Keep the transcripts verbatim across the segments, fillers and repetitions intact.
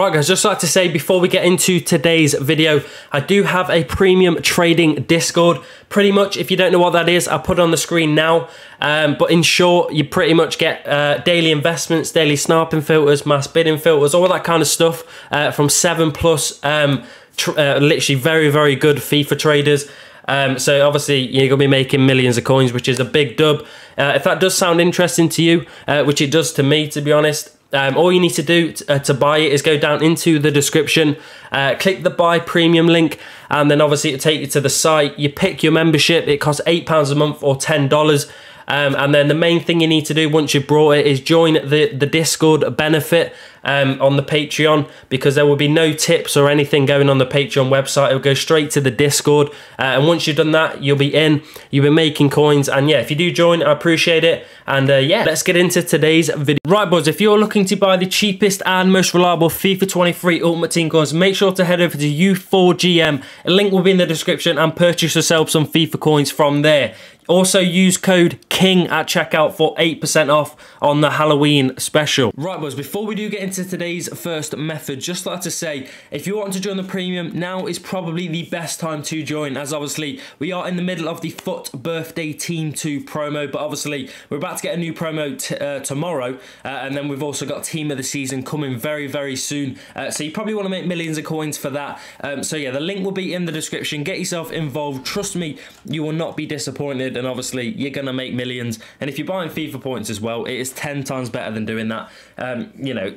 Right guys, just like to say before we get into today's video, I do have a premium trading Discord. Pretty much, if you don't know what that is, I'll put it on the screen now. Um, but in short, you pretty much get uh, daily investments, daily sniping filters, mass bidding filters, all that kind of stuff uh, from seven plus, um, tr uh, literally very, very good FIFA traders. Um, so obviously you're going to be making millions of coins, which is a big dub. Uh, if that does sound interesting to you, uh, which it does to me, to be honest, um, all you need to do uh, to buy it is go down into the description, uh, click the buy premium link, and then obviously it'll take you to the site. You pick your membership. It costs eight pounds a month or ten dollars. Um, and then the main thing you need to do once you've brought it is join the, the Discord benefit um, on the Patreon, because there will be no tips or anything going on the Patreon website. It'll go straight to the Discord. Uh, and once you've done that, you'll be in, you'll be making coins. And yeah, if you do join, I appreciate it. And uh, yeah, let's get into today's video. Right, boys, if you're looking to buy the cheapest and most reliable FIFA twenty-three Ultimate Team coins, make sure to head over to U four G M. A link will be in the description and purchase yourself some FIFA coins from there. Also use code KING at checkout for eight percent off on the Halloween special. Right boys, before we do get into today's first method, just like to say, if you want to join the premium, now is probably the best time to join, as obviously we are in the middle of the Foot Birthday Team two promo, but obviously we're about to get a new promo t uh, tomorrow, uh, and then we've also got Team of the Season coming very, very soon. Uh, so you probably want to make millions of coins for that. Um, so yeah, the link will be in the description. Get yourself involved. Trust me, you will not be disappointed. And obviously you're going to make millions, and if you're buying FIFA points as well, it is ten times better than doing that. Um, you know,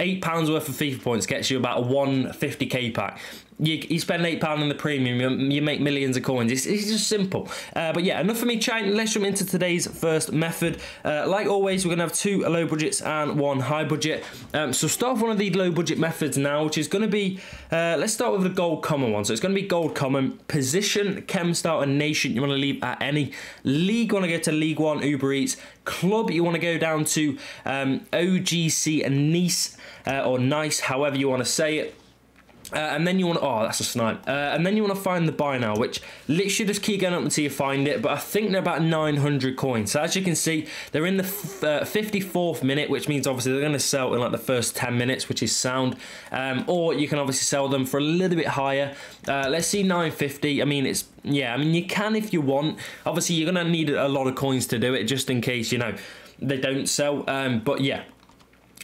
eight pounds worth of FIFA points gets you about a one fifty K pack. You, you spend eight pounds on the premium, you, you make millions of coins. It's, it's just simple. Uh, but yeah, enough for me chatting. Let's jump into today's first method. Uh, like always, we're going to have two low budgets and one high budget. Um, so start off one of the low budget methods now, which is going to be, uh, let's start with the gold common one. So it's going to be gold common, position, chem style, and nation you want to leave at any. League, you want to go to League One, Uber Eats. Club, you want to go down to um, O G C Nice, uh, or Nice, however you want to say it. Uh, and then you want to, oh, that's a snipe. Uh, and then you want to find the buy now, which literally just keep going up until you find it. But I think they're about nine hundred coins. So as you can see, they're in the f uh, fifty-fourth minute, which means obviously they're going to sell in like the first ten minutes, which is sound. Um, or you can obviously sell them for a little bit higher. Uh, let's see, nine fifty. I mean, it's, yeah, I mean, you can if you want. Obviously, you're going to need a lot of coins to do it, just in case, you know, they don't sell. Um, but yeah.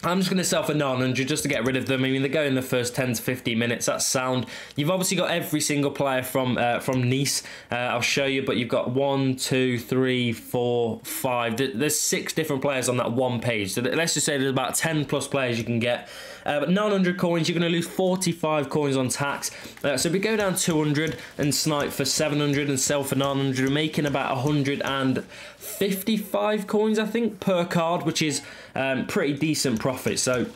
I'm just going to sell for nine hundred just to get rid of them. I mean, they go in the first ten to fifteen minutes. That's sound. You've obviously got every single player from uh, from Nice. Uh, I'll show you, but you've got one, two, three, four, five. There's six different players on that one page. So let's just say there's about ten plus players you can get. Uh, but nine hundred coins, you're going to lose forty-five coins on tax. Uh, so if we go down two hundred and snipe for seven hundred and sell for nine hundred, we're making about one hundred fifty-five coins, I think, per card, which is um, pretty decent profit. So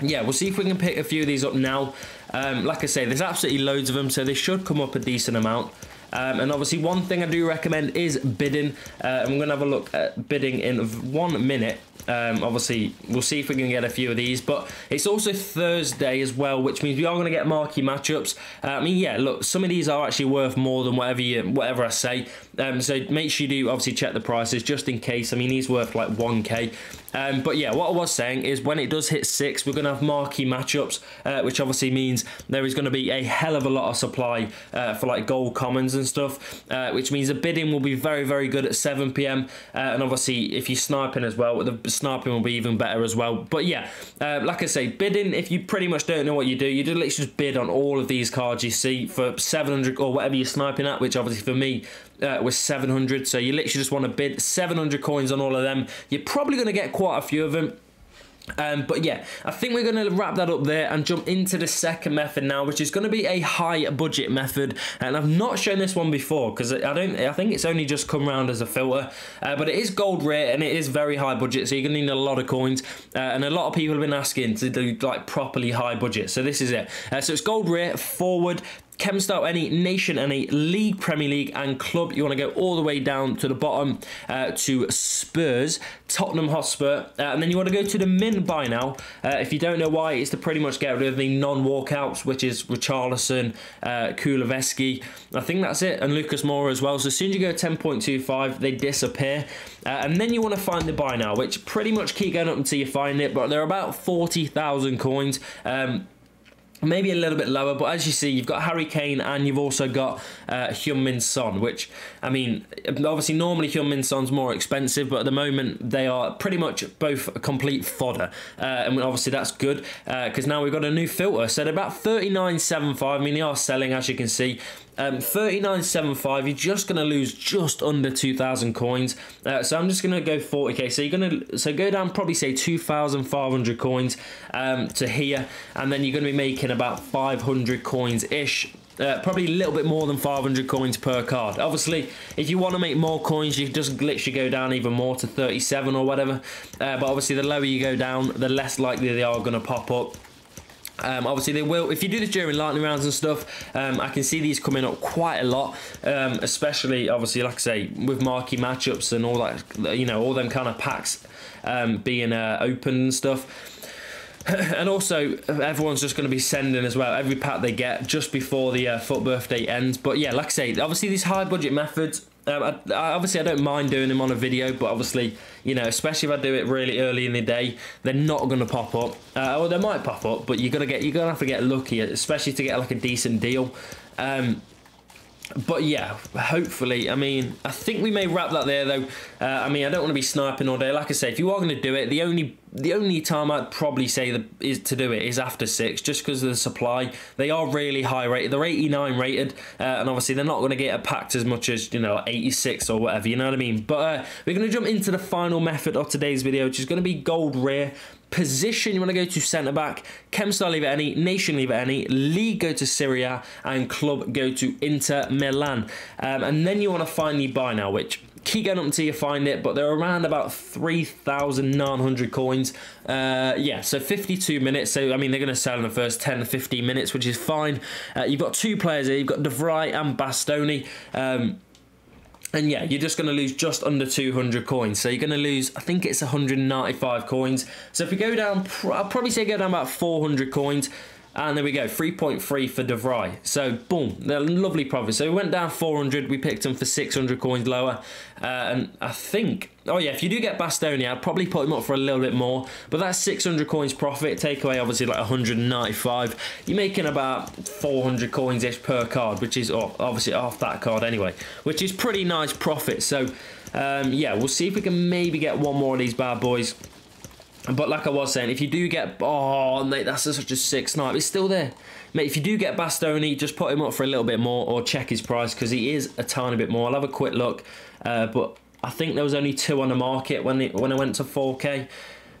yeah, we'll see if we can pick a few of these up now. Um, like I say, there's absolutely loads of them, so they should come up a decent amount. Um, and obviously one thing I do recommend is bidding. Uh, I'm going to have a look at bidding in one minute. Um, obviously, we'll see if we can get a few of these. But it's also Thursday as well, which means we are going to get marquee matchups. Uh, I mean, yeah, look, some of these are actually worth more than whatever you, whatever I say. Um, so make sure you do obviously check the prices just in case. I mean, he's worth like one K. Um, but yeah, what I was saying is when it does hit six, we're going to have marquee matchups, uh, which obviously means there is going to be a hell of a lot of supply uh, for like gold commons and stuff, uh, which means the bidding will be very, very good at seven P M. Uh, and obviously, if you're sniping as well, the sniping will be even better as well. But yeah, uh, like I say, bidding, if you pretty much don't know what you do, you do literally just bid on all of these cards you see for seven hundred or whatever you're sniping at, which obviously for me, Uh, was seven hundred, so you literally just want to bid seven hundred coins on all of them. You're probably going to get quite a few of them. Um, but yeah, I think we're going to wrap that up there and jump into the second method now, which is going to be a high budget method. And I've not shown this one before because I don't. I think it's only just come round as a filter, uh, but it is gold rare and it is very high budget, so you're going to need a lot of coins. Uh, and a lot of people have been asking to do like properly high budget, so this is it. Uh, so it's gold rare forward. Chem Style Any, Nation Any, League, Premier League and Club. You want to go all the way down to the bottom uh, to Spurs, Tottenham Hotspur, uh, and then you want to go to the min buy now. Uh, if you don't know why, it's to pretty much get rid of the non-walkouts, which is Richarlison, uh, Kulaveski. I think that's it, and Lucas Moura as well. So as soon as you go ten point two five, they disappear. Uh, and then you want to find the buy now, which pretty much keep going up until you find it, but they're about forty thousand coins. Um, Maybe a little bit lower, but as you see, you've got Harry Kane and you've also got uh, Heung-min Son, which, I mean, obviously normally Heung-min Son's more expensive, but at the moment they are pretty much both complete fodder. Uh, and obviously that's good, because uh, now we've got a new filter. So they're about thirty-nine seventy-five. I mean, they are selling, as you can see. Um, thirty-nine seventy-five, you're just going to lose just under two thousand coins. Uh, so I'm just going to go forty K. So you're going to so go down probably, say, two thousand five hundred coins um, to here. And then you're going to be making about five hundred coins-ish. Uh, probably a little bit more than five hundred coins per card. Obviously, if you want to make more coins, you just literally go down even more to thirty-seven or whatever. Uh, but obviously, the lower you go down, the less likely they are going to pop up. Um, obviously they will, if you do this during lightning rounds and stuff, um, I can see these coming up quite a lot, um, especially obviously like I say with marquee matchups and all that, you know, all them kind of packs um, being uh, open and stuff. And also, everyone's just going to be sending as well, every pack they get just before the uh, foot birthday ends. But yeah, like I say, obviously these high budget methods, um, I, I, obviously I don't mind doing them on a video, but obviously, you know, especially if I do it really early in the day, they're not going to pop up. Uh, well, they might pop up, but you're going to get, you're going to have to get lucky, especially to get like a decent deal. Um, But yeah, hopefully, I mean, I think we may wrap that there though. Uh, I mean, I don't want to be sniping all day. Like I say, if you are going to do it, the only the only time I'd probably say the, is to do it is after six, just because of the supply. They are really high rated. They're eighty-nine rated, uh, and obviously they're not going to get a packed as much as, you know, eighty-six or whatever. You know what I mean? But uh, we're going to jump into the final method of today's video, which is going to be gold rare. Position, you want to go to centre back, Chem Style leave it any, Nation leave it any, League go to Syria, and Club go to Inter Milan. Um, and then you want to find the buy now, which keep going up until you find it, but they're around about three thousand nine hundred coins. Uh, yeah, so fifty-two minutes. So, I mean, they're going to sell in the first ten to fifteen minutes, which is fine. Uh, you've got two players here, you've got De Vrij and Bastoni. Um, And yeah, you're just going to lose just under two hundred coins. So you're going to lose, I think it's one hundred ninety-five coins. So if we go down, I'll probably say go down about four hundred coins. And there we go, three point three for De Vrij. So boom, they're lovely profit. So we went down four hundred, we picked them for six hundred coins lower. Uh, and I think, oh yeah, if you do get Bastoni, I'd probably put him up for a little bit more. But that's six hundred coins profit, take away obviously like one hundred ninety-five. You're making about four hundred coins-ish per card, which is obviously half that card anyway, which is pretty nice profit. So um, yeah, we'll see if we can maybe get one more of these bad boys. But like I was saying, if you do get... Oh, mate, that's a, such a sick snipe. It's still there. Mate, if you do get Bastoni, just put him up for a little bit more or check his price because he is a tiny bit more. I'll have a quick look. Uh, but I think there was only two on the market when it, when I went to four K.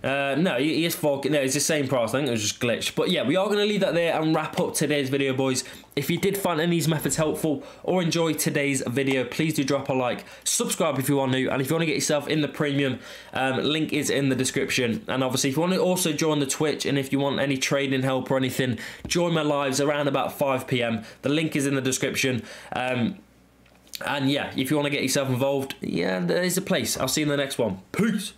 Uh, no, he is four K. No, it's the same price. I think it was just glitched. But yeah, we are going to leave that there and wrap up today's video, boys. If you did find any of these methods helpful or enjoy today's video, please do drop a like, subscribe if you are new, and if you want to get yourself in the premium, um, link is in the description. And obviously, if you want to also join the Twitch, and if you want any trading help or anything, join my lives around about five P M. The link is in the description. Um, and yeah, if you want to get yourself involved, yeah, there is a place. I'll see you in the next one. Peace.